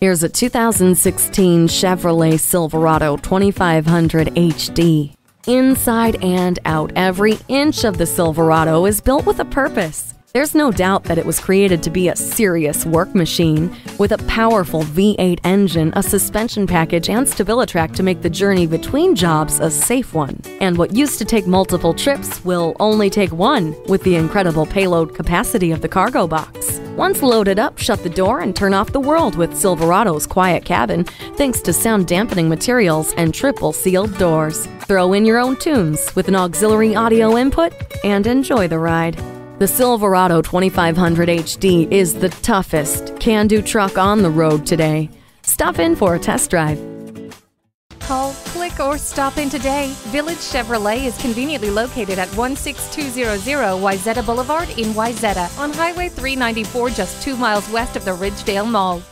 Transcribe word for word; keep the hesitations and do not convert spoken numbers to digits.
Here's a two thousand sixteen Chevrolet Silverado twenty-five hundred H D. Inside and out, every inch of the Silverado is built with a purpose. There's no doubt that it was created to be a serious work machine, with a powerful V eight engine, a suspension package, and StabiliTrak to make the journey between jobs a safe one. And what used to take multiple trips will only take one, with the incredible payload capacity of the cargo box. Once loaded up, shut the door and turn off the world with Silverado's quiet cabin, thanks to sound dampening materials and triple sealed doors. Throw in your own tunes with an auxiliary audio input and enjoy the ride. The Silverado twenty-five hundred H D is the toughest can-do truck on the road today. Stop in for a test drive. Call, click, or stop in today. Village Chevrolet is conveniently located at one six two zero zero Wayzata Boulevard in Wayzata on Highway three ninety-four, just two miles west of the Ridgedale Mall.